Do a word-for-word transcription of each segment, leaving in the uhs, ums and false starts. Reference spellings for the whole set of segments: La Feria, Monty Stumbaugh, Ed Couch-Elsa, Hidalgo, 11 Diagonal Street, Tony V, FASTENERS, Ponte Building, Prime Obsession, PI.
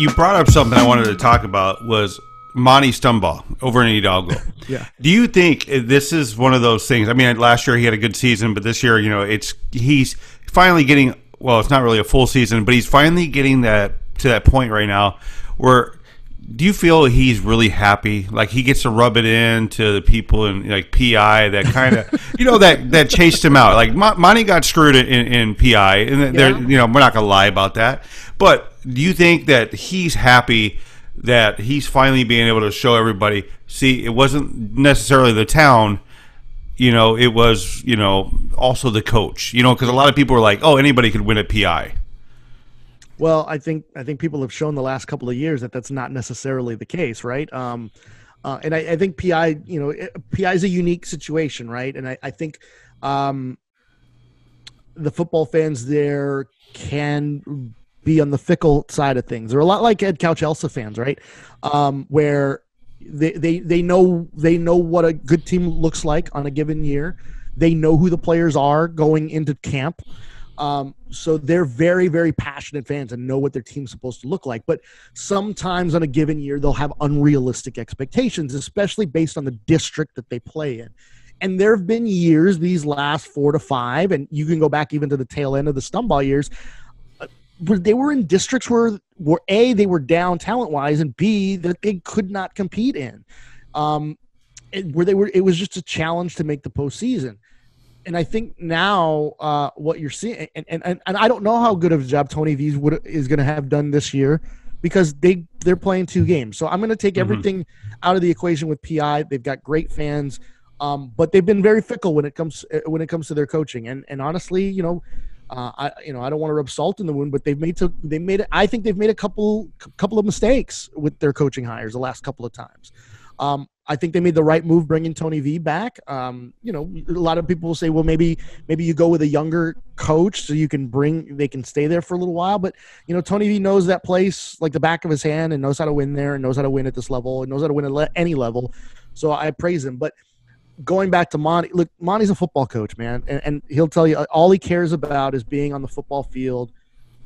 you brought up something I wanted to talk about was Monty Stumbaugh over in Hidalgo. Yeah. Do you think this is one of those things? I mean, last year he had a good season, but this year, you know, it's he's finally getting, well, it's not really a full season, but he's finally getting that to that point right now where do you feel he's really happy? Like he gets to rub it in to the people in like P I that kind of, you know, that, that chased him out. Like Monty got screwed in, in P I and they're, yeah. you know, we're not going to lie about that. But do you think that he's happy that he's finally being able to show everybody, see, it wasn't necessarily the town, you know, it was, you know, also the coach, you know, because a lot of people were like, oh, anybody could win at P I. Well, I think I think people have shown the last couple of years that that's not necessarily the case, right? Um, uh, and I, I think P I, you know, it, P I is a unique situation, right? And I, I think um, the football fans there can be on the fickle side of things. They're a lot like Ed Couch-Elsa fans, right? Um, where they, they they know they know what a good team looks like on a given year. They know who the players are going into camp. Um, so they're very, very passionate fans and know what their team's supposed to look like. But sometimes on a given year, they'll have unrealistic expectations, especially based on the district that they play in. And there have been years, these last four to five, and you can go back even to the tail end of the Stumbaugh years, uh, where they were in districts where, where A, they were down talent-wise, and B, that they could not compete in. Um, it, where they were, it was just a challenge to make the postseason. And I think now uh, what you're seeing, and, and, and I don't know how good of a job Tony V would, is going to have done this year because they, they're playing two games. So I'm going to take mm-hmm. everything out of the equation with P I. They've got great fans, um, but they've been very fickle when it comes when it comes to their coaching. And and honestly, you know, uh, I you know I don't want to rub salt in the wound, but they've made to, they made I think they've made a couple couple of mistakes with their coaching hires the last couple of times. Um, I think they made the right move bringing Tony V back. Um, you know, a lot of people will say, well, maybe maybe you go with a younger coach so you can bring they can stay there for a little while. But, you know, Tony V knows that place like the back of his hand and knows how to win there and knows how to win at this level and knows how to win at le any level. So I praise him. But going back to Monty, look, Monty's a football coach, man. And, and he'll tell you all he cares about is being on the football field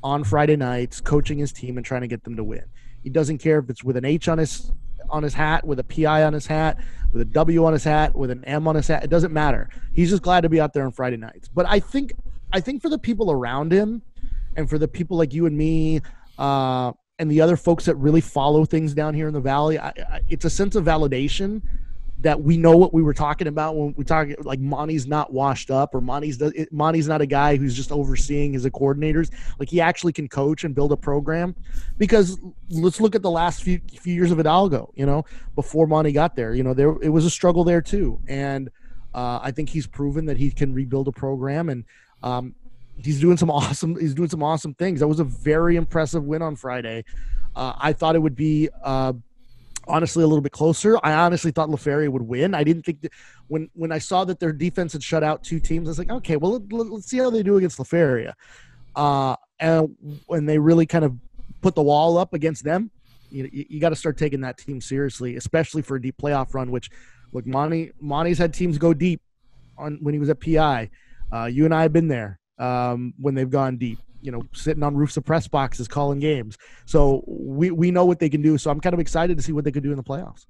on Friday nights, coaching his team and trying to get them to win. He doesn't care if it's with an H on his on his hat, with a P I on his hat, with a W on his hat, with an M on his hat. It doesn't matter. He's just glad to be out there on Friday nights. But I think I think for the people around him and for the people like you and me uh, and the other folks that really follow things down here in the Valley, I, I, it's a sense of validation that we know what we were talking about when we talk like Monty's not washed up or Monty's, Monty's not a guy who's just overseeing his coordinators. Like he actually can coach and build a program because let's look at the last few, few years of Hidalgo, you know, before Monty got there, you know, there, it was a struggle there too. And uh, I think he's proven that he can rebuild a program and um, he's doing some awesome, he's doing some awesome things. That was a very impressive win on Friday. Uh, I thought it would be uh honestly a little bit closer. I honestly thought La Feria would win. I didn't think that when, when I saw that their defense had shut out two teams, I was like, okay, well, let, let's see how they do against La Feria. Uh, and when they really kind of put the wall up against them, you, you, you got to start taking that team seriously, especially for a deep playoff run, which look, Monty, Monty's had teams go deep on when he was at P I. Uh, you and I have been there um, when they've gone deep. You know, sitting on roofs of press boxes, calling games. So we, we know what they can do. So I'm kind of excited to see what they could do in the playoffs.